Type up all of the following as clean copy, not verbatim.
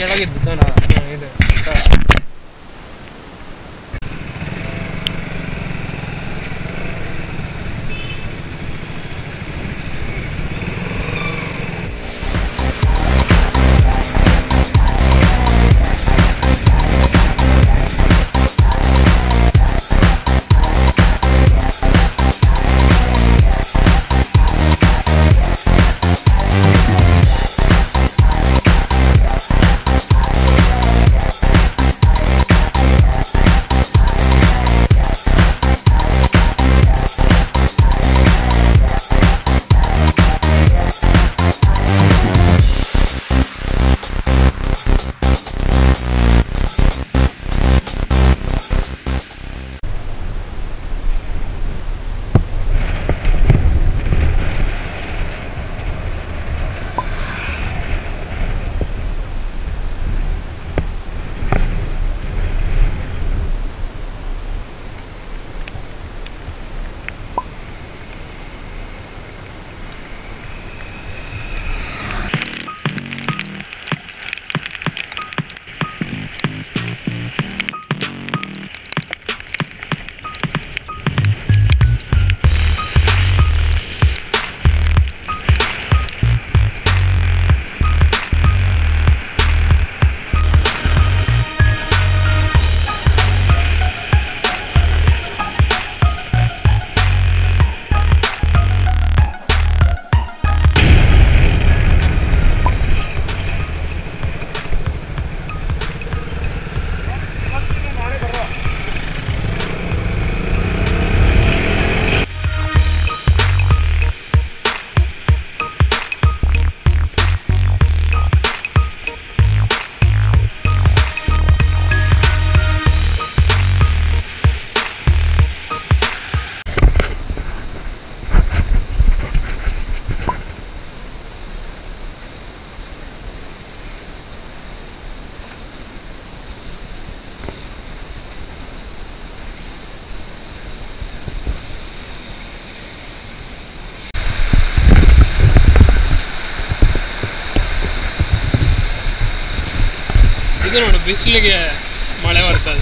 ಕೆಳಗೆ ಬಿದ್ದೋಣ ಇದು ಇದು ನೋಡಿ ಬಿಸಿಲಿಗೆ ಮಳೆ ಬರ್ತದೆ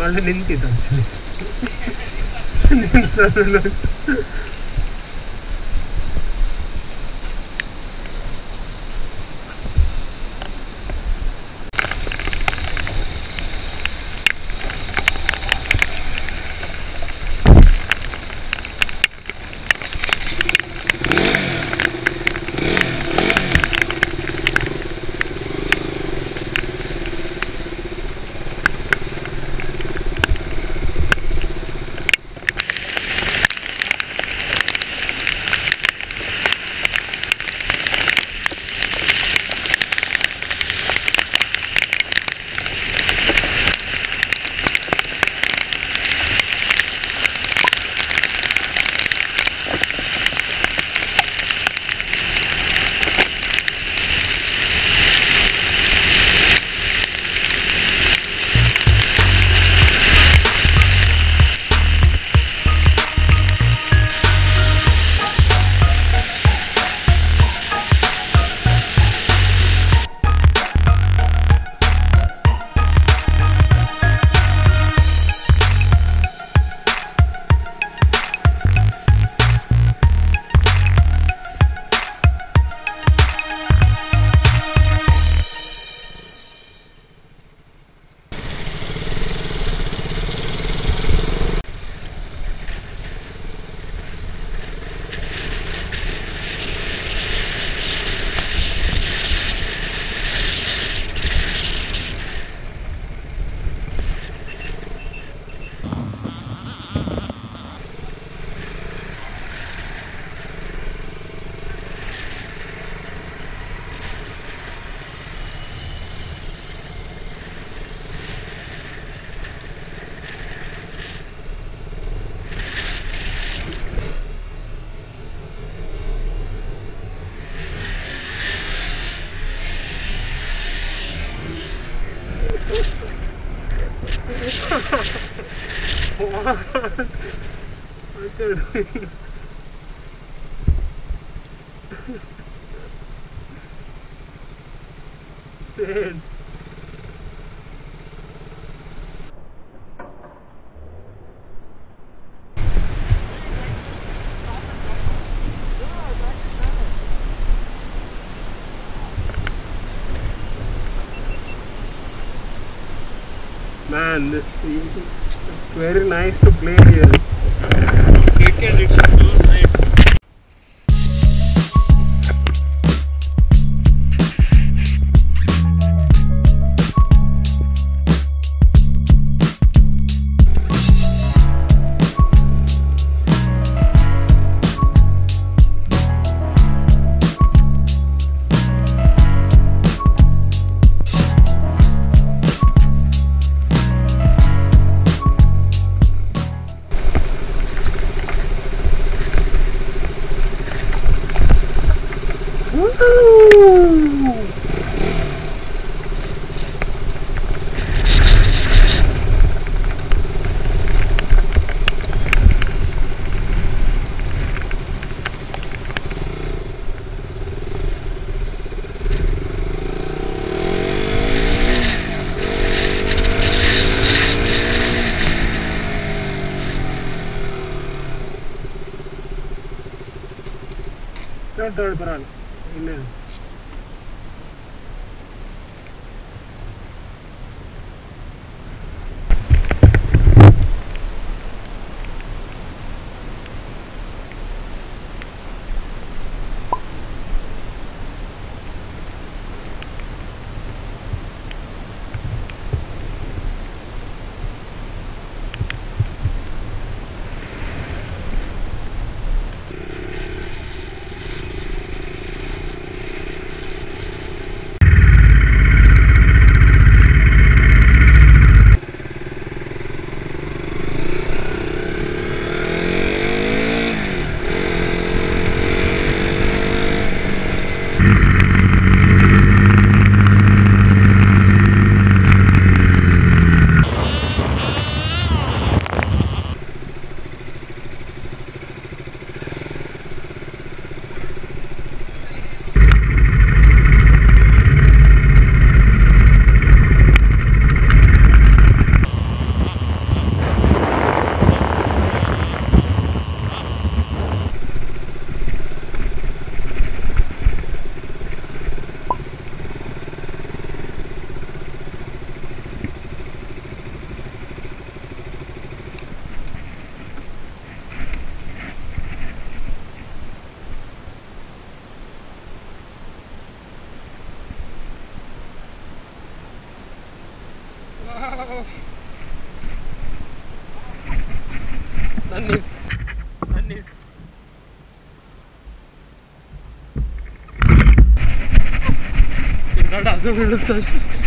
ಮಳೆ ನಿಂತಿದೆ Look at me. Stand. Man, this is very nice to play here. Cricket, it's so nice. Third brand. Amen.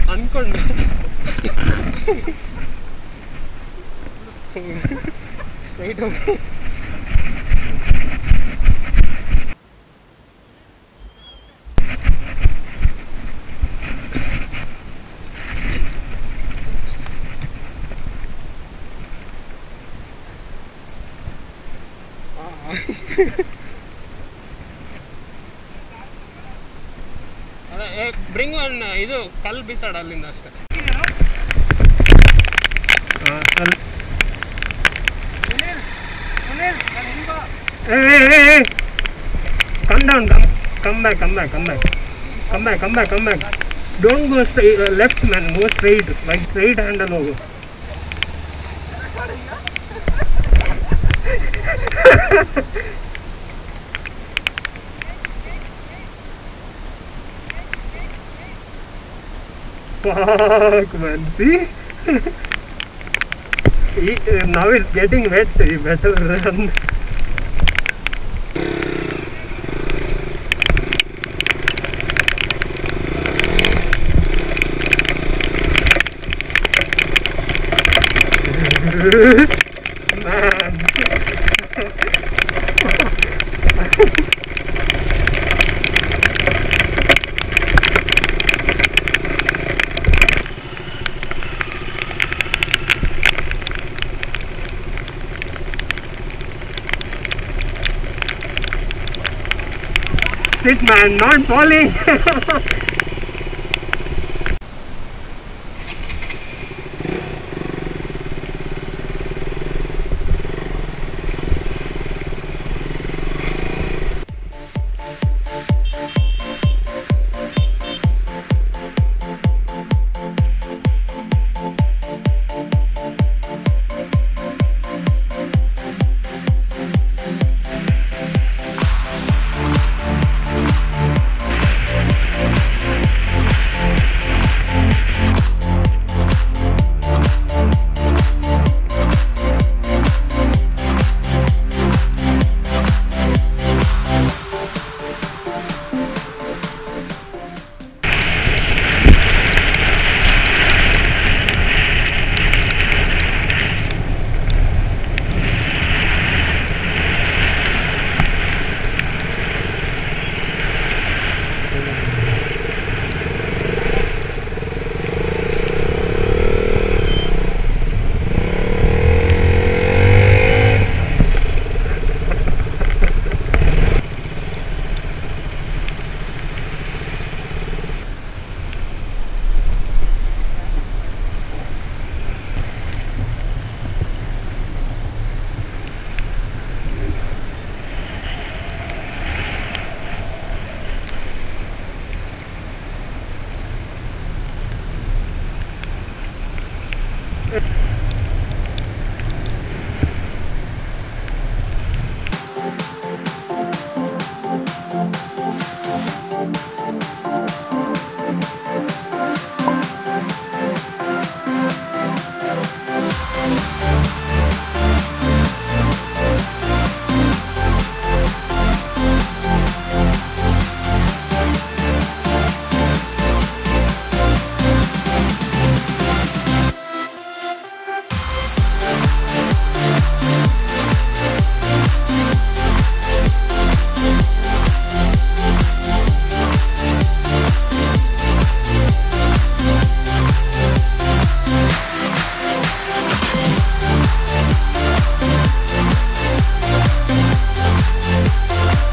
Uncommon. Right over. Bring one, idu kal bisad allinda ashte. Kal. Sunil, kal hinba. Hey. Come down, come back. Come back. Don't go straight, left, man. Go straight, like straight hand and go. Fuck, man, see? Now it's getting wet, so you better run. That's it, man. Not falling.